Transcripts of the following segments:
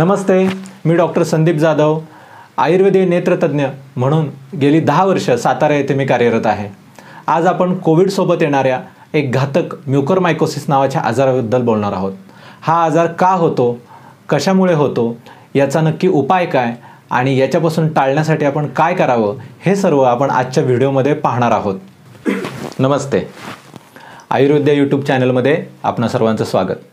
नमस्ते, मी डॉक्टर संदीप जाधव, आयुर्वेदीय नेत्रतज्ञ म्हणून गेली 10 वर्ष सातारा येथे मी कार्यरत आहे। आज आपण कोविडसोबत येणाऱ्या एक घातक म्यूकर माइकोसिस नावाच्या आजाराबद्दल बोलणार आहोत। हा आजार का होतो, कशामुळे होतो, याचा नक्की उपाय काय आणि याच्यापासून टाळण्यासाठी आपण काय करावं, हे सर्व आपण आजच्या व्हिडिओमध्ये पाहणार आहोत। नमस्ते, आयुर्वेद यूट्यूब चॅनलमध्ये आपणा सर्वांचं स्वागत।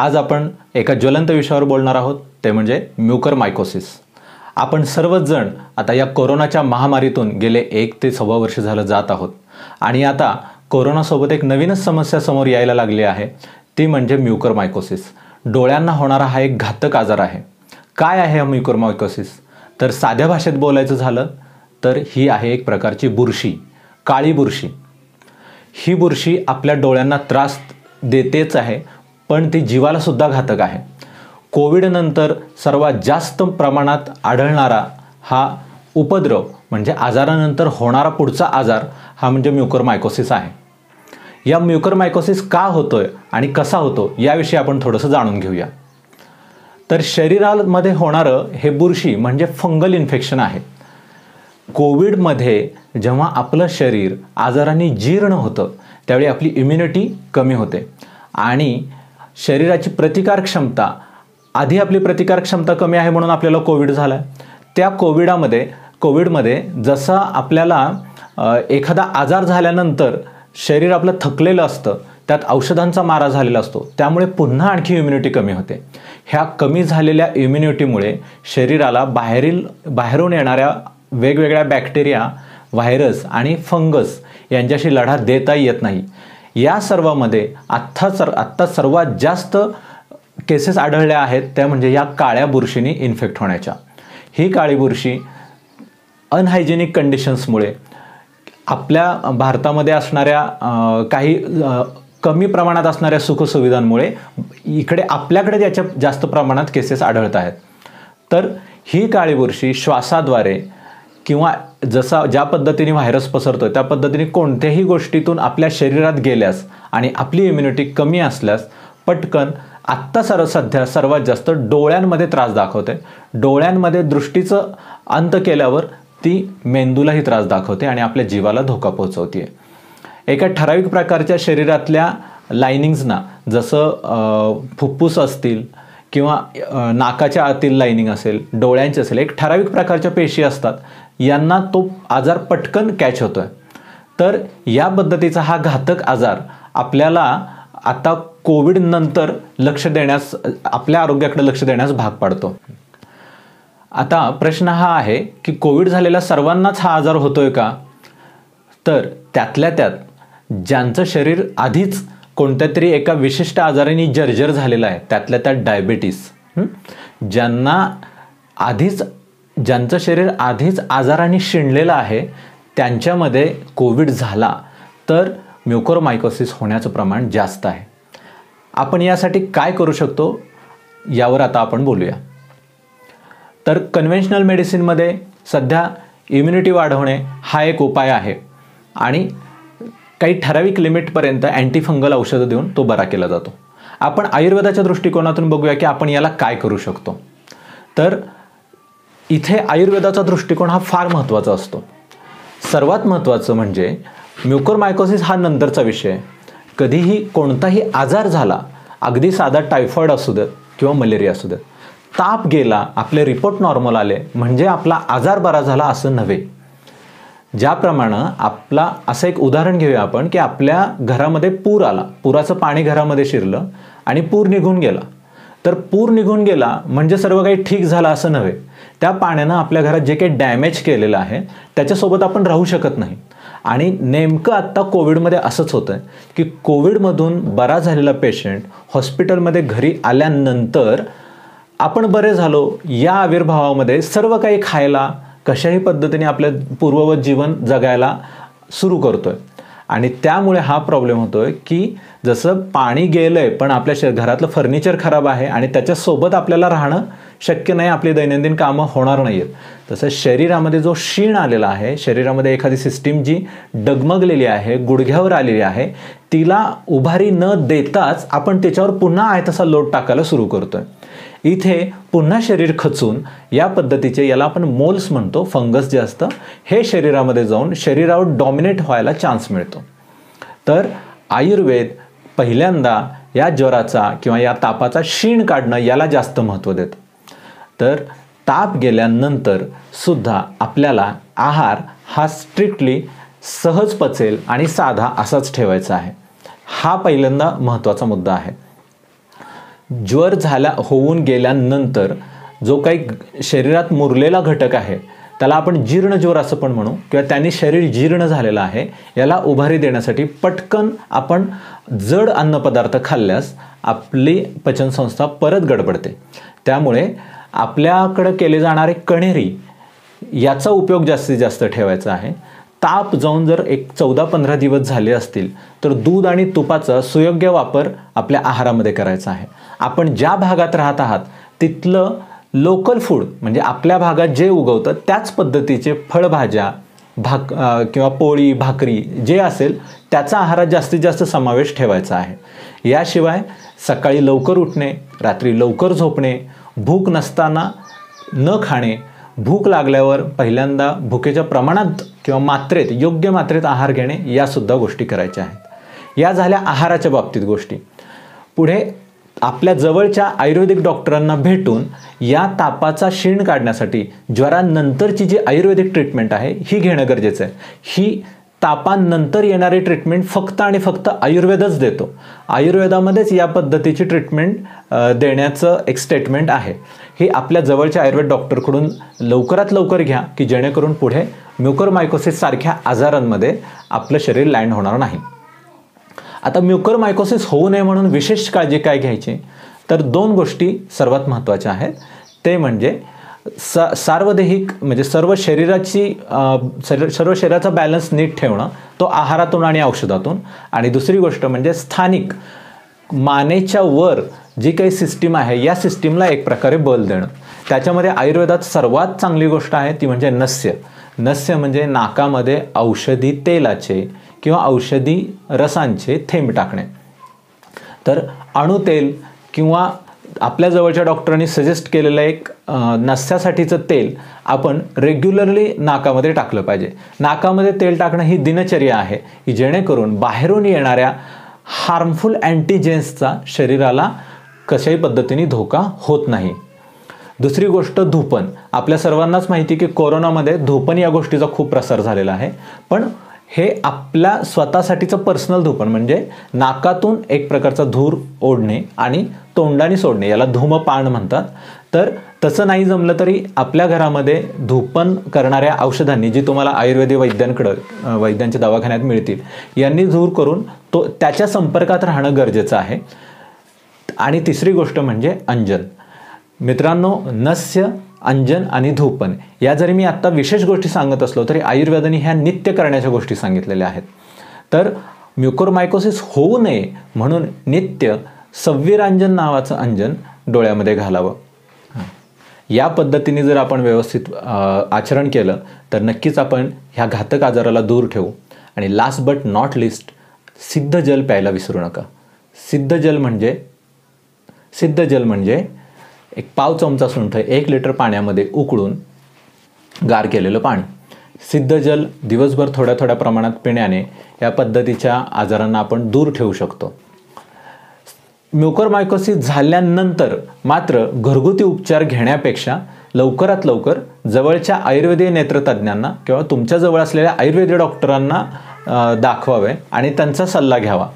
आज आपण एका ज्वलंत विषयावर बोलणार आहोत, ते म्हणजे म्यूकर माइकोसिस। आपण सर्वजण आता या कोरोनाच्या महामारीतून गेले 1 ते 6 वर्ष झालं जात आहोत आणि आता कोरोनासोबत एक नवीनच समस्या समोर यायला लागली आहे, ती म्हणजे म्यूकर माइकोसिस। डोळ्यांना होणारा हा एक घातक आजार आहे। काय आहे म्यूकर माइकोसिस? तर साध्या भाषेत बोलायचं झालं तर ही आहे एक प्रकारची बुरशी, काळी बुरशी। ही बुरशी आपल्या डोळ्यांना त्रास देतेच आहे, पण ती जीवाला सुद्धा घातक आहे। कोविड नंतर सर्वात जास्त प्रमाणात आढळणारा हा उपद्रव म्हणजे आजारानंतर होणारा पुढचा आजार हा म्हणजे म्यूकर माइकोसिस आहे। या म्यूकर माइकोसिस का होतोय आणि कसा होतो याविषयी आपण थोडंसं जाणून घेऊया। तर शरीरामध्ये होणारं हे बुरशी म्हणजे फंगल इन्फेक्शन आहे। कोविडमध्ये जेव्हा आपलं शरीर आजाराने जीर्ण होतं त्यावेळी आपली इम्युनिटी कमी होते आणि शरीराची प्रतिकार क्षमता, आधी आपली प्रतिकार क्षमता कमी आहे म्हणून आपल्याला कोविड झाला। त्या कोविडमध्ये जसा आपल्याला एखादा आजार झाल्यानंतर शरीर आपलं थकलेलं असतं, त्यात औषधांचा मारा झालेला असतो, त्यामुळे पुन्हा आणखी इम्युनिटी कमी होते। ह्या कमी झालेल्या इम्युनिटीमुळे शरीराला बाहेरून येणाऱ्या वेगवेगळ्या बॅक्टेरिया, व्हायरस आणि फंगस यांच्याशी लढा देता येत नाही। या सर्वामध्ये आत्ता सर्वात जास्त केसेस आढळल्या आहेत, त्या म्हणजे या काळ्या बुरशीने इन्फेक्ट होण्याच्या। ही काळी बुरशी अनहायजेनिक कंडिशन्समुळे, आपल्या भारतामध्ये असणाऱ्या काही कमी प्रमाणात असणाऱ्या सुखसुविधांमुळे इकडे आपल्याकडे त्याच्या जास्त प्रमाणात केसेस आढळत आहेत। तर ही काळी बुरशी श्वासाद्वारे किंवा जसा ज्या पद्धतीने व्हायरस पसरतो त्या पद्धतीने कोणत्याही गोष्टीतून आपल्या शरीरात गेल्यास आणि आपली इम्युनिटी कमी असल्यास पटकन आत्ता सध्या सर्वात जास्त डोळ्यांमध्ये त्रास दाखवते। डोळ्यांमध्ये दृष्टीचं अंत केल्यावर ती मेंदूलाही त्रास दाखवते आणि आपल्या जीवाला धोका पोहोचवते। एका ठराविक प्रकारच्या शरीरातल्या लायनिंग्सना, जसं फुफ्फुस असतील किंवा नाकाच्या आतील लायनिंग असेल, डोळ्यांचे असेल, एक ठराविक प्रकारच्या पेशी असतात, यांना तो आजार पटकन कॅच होतोय। तर या पद्धतीचा हा घातक आजार आपल्याला आता कोविड नंतर लक्ष देण्यास, आपल्या आरोग्याकडे लक्ष देण्यास भाग पाडतो। आता प्रश्न हा आहे की कोविड झालेल्या सर्वांनाच हा आजार होतोय का? तर त्यातल्या त्यात ज्यांचं शरीर आधीच कोणत्या तरी एका विशिष्ट आजाराने जर्जर झालेला आहे, त्यातल्या त्यात डायबेटीस, ज्यांचं शरीर आधीच आजाराने शिणलेलं आहे, त्यांच्यामध्ये कोविड झाला तर म्यूकर माइकोसिस होण्याचं प्रमाण जास्त आहे। आपण यासाठी काय करू शकतो यावर आता आपण बोलूया। तर कन्व्हेन्शनल मेडिसिनमध्ये सध्या इम्युनिटी वाढवणे हा एक उपाय आहे आणि काही ठराविक लिमिटपर्यंत अँटीफंगल औषधं देऊन तो बरा केला जातो। आपण आयुर्वेदाच्या दृष्टिकोनातून बघूया की आपण याला काय करू शकतो। तर इथे आयुर्वेदाचा दृष्टिकोन हा फार महत्त्वाचा असतो। सर्वात महत्त्वाचं म्हणजे म्यूकर माइकोसिस हा नंतरचा विषय आहे। कधीही कोणताही आजार झाला, अगदी साधा टायफॉइड असू देत किंवा मलेरिया असू देत, ताप गेला, आपले रिपोर्ट नॉर्मल आले म्हणजे आपला आजार बरा झाला असं नव्हे। ज्याप्रमाणे आपला, असं एक उदाहरण घेऊया आपण की आपल्या घरामध्ये पूर आला, पुराचं पाणी घरामध्ये शिरलं आणि पूर निघून गेला। तर पूर निघून गेला म्हणजे सर्व काही ठीक झालं असं नव्हे। त्या पाण्यानं आपल्या घरात जे काही डॅमेज केलेलं आहे त्याच्यासोबत आपण राहू शकत नाही आणि नेमकं आत्ता कोविडमध्ये असंच होतं की कोविडमधून बरा झालेला पेशंट हॉस्पिटलमध्ये घरी आल्यानंतर आपण बरे झालो या आविर्भावामध्ये सर्व काही खायला, कशाही पद्धतीने आपल्या पूर्ववत जीवन जगायला सुरू करतोय आणि त्यामुळे हा प्रॉब्लेम होतोय की जसं पाणी गेलंय पण आपल्या घरातलं फर्निचर खराब आहे आणि त्याच्यासोबत आपल्याला राहणं शक्य नाही, आपली दैनंदिन कामं होणार नाहीत। तसं शरीरामध्ये जो शीण आलेला आहे, शरीरामध्ये एखादी सिस्टीम जी डगमगलेली आहे, गुडघ्यावर आलेली आहे, तिला उभारी न देताच आपण त्याच्यावर पुन्हा आहे तसा लोड टाकायला सुरू करतोय। इथे पुन्हा शरीर खचून या पद्धतीचे, याला आपण मोल्स म्हणतो, फंगस जे असतं हे शरीरामध्ये जाऊन शरीरावर डॉमिनेट व्हायला चान्स मिळतो। तर आयुर्वेद पहिल्यांदा या ज्वराचा किंवा या तापाचा क्षीण काढणं याला जास्त महत्त्व देतो। तर ताप गेल्यानंतर सुद्धा आपल्याला आहार हा स्ट्रिक्टली सहज पचेल आणि साधा असाच ठेवायचा आहे, हा पहिल्यांदा महत्त्वाचा मुद्दा आहे। ज्वर झाला होऊन गेल्यानंतर जो काही शरीरात मुरलेला घटक आहे त्याला आपण जीर्ण ज्वर असं पण म्हणू, किंवा त्याने शरीर जीर्ण झालेलं आहे याला उभारी देण्यासाठी पटकन आपण जड अन्नपदार्थ खाल्ल्यास आपली पचनसंस्था परत गडबडते। त्यामुळे आपल्याकडे केले जाणारे कण्हेरी याचा उपयोग जास्तीत जास्त ठेवायचा आहे। ताप जाऊन जर एक 14-15 दिवस झाले असतील तर दूध आणि तुपाचा सुयोग्य वापर आपल्या आहारामध्ये करायचा आहे। आपण ज्या भागात राहत आहात तिथलं लोकल फूड म्हणजे आपल्या भागात जे उगवतं त्याच पद्धतीचे फळभाज्या किंवा पोळी भाकरी जे असेल त्याचा आहारात जास्तीत जास्त समावेश ठेवायचा आहे। याशिवाय सकाळी लवकर उठणे, रात्री लवकर झोपणे, भूक नसताना न खाणे, भूक लागल्यावर पहिल्यांदा भुकेच्या प्रमाणात किंवा मात्रेत योग्य मात्रेत आहार घेणे, यासुद्धा गोष्टी करायच्या आहेत। या झाल्या आहाराच्या बाबतीत गोष्टी। पुढे आपल्या जवळच्या आयुर्वेदिक डॉक्टरांना भेटून या तापाचा क्षीण काढण्यासाठी ज्वरानंतरची जी आयुर्वेदिक ट्रीटमेंट आहे ही घेणं गरजेचं आहे। ही तापानंतर येणारी ट्रीटमेंट फक्त आणि फक्त आयुर्वेदच देतो, आयुर्वेदामध्येच या पद्धतीची ट्रीटमेंट देण्याचं एक स्टेटमेंट आहे। हे आपल्या जवळच्या आयुर्वेद डॉक्टरकडून लवकरात लवकर घ्या की जेणेकरून पुढे म्यूकर माइकोसिस सारख्या आजारांमध्ये आपलं शरीर लँड होणार नाही। आता म्यूकर माइकोसिस होऊ नये म्हणून विशेष काळजी काय घ्यायची, तर दोन गोष्टी सर्वात महत्त्वाच्या आहेत। ते म्हणजे सार्वदेहिक म्हणजे सर्व शरीराचा बॅलन्स नीट ठेवणं, तो आहारातून आणि औषधातून, आणि दुसरी गोष्ट म्हणजे स्थानिक मानेच्या वर जी काही सिस्टीम आहे या सिस्टीमला एक प्रकारे बल देणं। त्याच्यामध्ये आयुर्वेदात सर्वात चांगली गोष्ट आहे ती म्हणजे नस्य। नस्य म्हणजे नाकामध्ये औषधी तेलाचे किंवा औषधी रसांचे थेंब टाकणे। तर अणुतेल किंवा आपल्या जवळच्या डॉक्टरांनी सजेस्ट केलेलं एक नस्यासाठीचं तेल आपण रेग्युलरली नाकामध्ये टाकलं पाहिजे। नाकामध्ये तेल टाकणं ही दिनचर्या आहे की जेणेकरून बाहेरून येणाऱ्या हार्मफुल अँटीजेन्सचा शरीराला कशाही पद्धतीने धोका होत नाही। दुसरी गोष्ट धूपन। आपल्या सर्वांनाच माहिती की कोरोनामध्ये धूपन या गोष्टीचा खूप प्रसार झालेला आहे, पण हे आपल्या स्वतःसाठीचं पर्सनल धूपन म्हणजे नाकातून एक प्रकारचा धूर ओढणे आणि तोंडाने सोडणे, याला धूमपान म्हणतात। तर तसं नाही जमलं तरी आपल्या घरामध्ये धूपन करणाऱ्या औषधांनी, जी तुम्हाला आयुर्वेदिक वैद्यांच्या दवाखान्यात मिळतील, यांनी धूर करून तो त्याच्या संपर्कात राहणं गरजेचं आहे। आणि तिसरी गोष्ट म्हणजे अंजन। मित्रांनो, नस्य, अंजन आणि धूपन या जरी मी आत्ता विशेष गोष्टी सांगत असलो तरी आयुर्वेदाने ह्या नित्य करण्याच्या गोष्टी सांगितलेल्या आहेत। तर म्यूकर माइकोसिस होऊ नये म्हणून नित्य सौवीरांजन नावाचं अंजन डोळ्यामध्ये घालावं। या पद्धतीने जर आपण व्यवस्थित आचरण केलं तर नक्कीच आपण ह्या घातक आजाराला दूर ठेवू। आणि लास्ट बट नॉट लिस्ट, सिद्धजल प्यायला विसरू नका। सिद्धजल म्हणजे एक 1 पाव चमचा सुंठ 1 लिटर पाण्यामध्ये उकळून गार केलेलं पाणी। सिद्धजल दिवसभर थोड्या थोड्या प्रमाणात पिण्याने या पद्धतीच्या आजारांना आपण दूर ठेवू शकतो। म्यूकर माइकोसिस झाल्यानंतर मात्र घरगुती उपचार घेण्यापेक्षा लवकरात लवकर जवळच्या आयुर्वेदीय नेत्रतज्ज्ञांना किंवा तुमच्या जवळ असलेल्या आयुर्वेदीय डॉक्टरांना दाखवावे आणि त्यांचा सल्ला घ्यावा।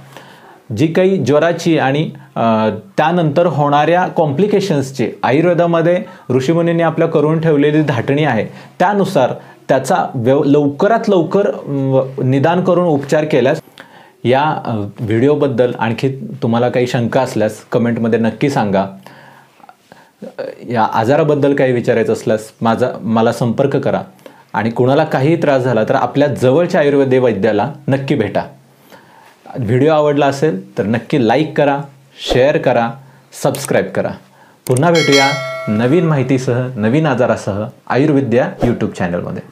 जी काही ज्वराची आणि त्यानंतर होणाऱ्या कॉम्प्लिकेशन्सची आयुर्वेदामध्ये ऋषीमुनींनी आपल्या करून ठेवलेली धाटणी आहे त्यानुसार त्याचा लवकरात लवकर निदान करून उपचार केल्यास। या व्हिडिओबद्दल आणखी तुम्हाला काही शंका असल्यास कमेंटमध्ये नक्की सांगा। या आजाराबद्दल काही विचारायचं असल्यास मला संपर्क करा। आणि कुणाला काही त्रास झाला तर आपल्या जवळच्या आयुर्वेद वैद्याला नक्की भेटा। व्हिडिओ आवडला असेल तर नक्की लाईक करा, शेअर करा, सबस्क्राईब करा। पुन्हा भेटूया नवीन माहितीसह, नवीन आजारासह आयुर्विद्या यूट्यूब चॅनलमध्ये।